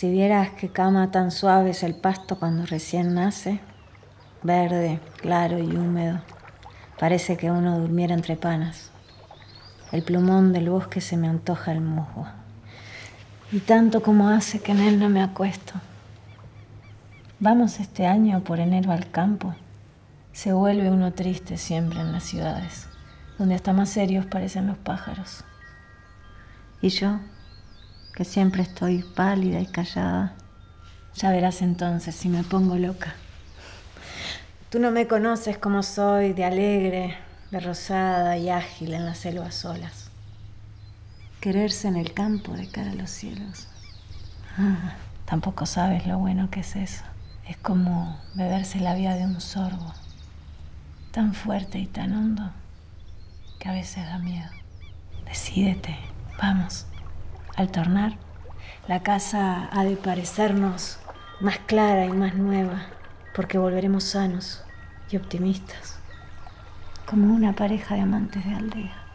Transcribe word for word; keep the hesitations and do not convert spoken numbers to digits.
Si vieras qué cama tan suave es el pasto cuando recién nace, verde, claro y húmedo, parece que uno durmiera entre panas. El plumón del bosque se me antoja el musgo, y tanto como hace que en él no me acuesto. Vamos este año por enero al campo. Se vuelve uno triste siempre en las ciudades, donde hasta más serios parecen los pájaros. Y yo, que siempre estoy pálida y callada, ya verás entonces si me pongo loca. Tú no me conoces como soy, de alegre, de rosada y ágil en las selvas solas. Quererse en el campo de cara a los cielos. Ah, tampoco sabes lo bueno que es eso. Es como beberse la vida de un sorbo, tan fuerte y tan hondo que a veces da miedo. Decídete, vamos. Al tornar, la casa ha de parecernos más clara y más nueva, porque volveremos sanos y optimistas, como una pareja de amantes de aldea.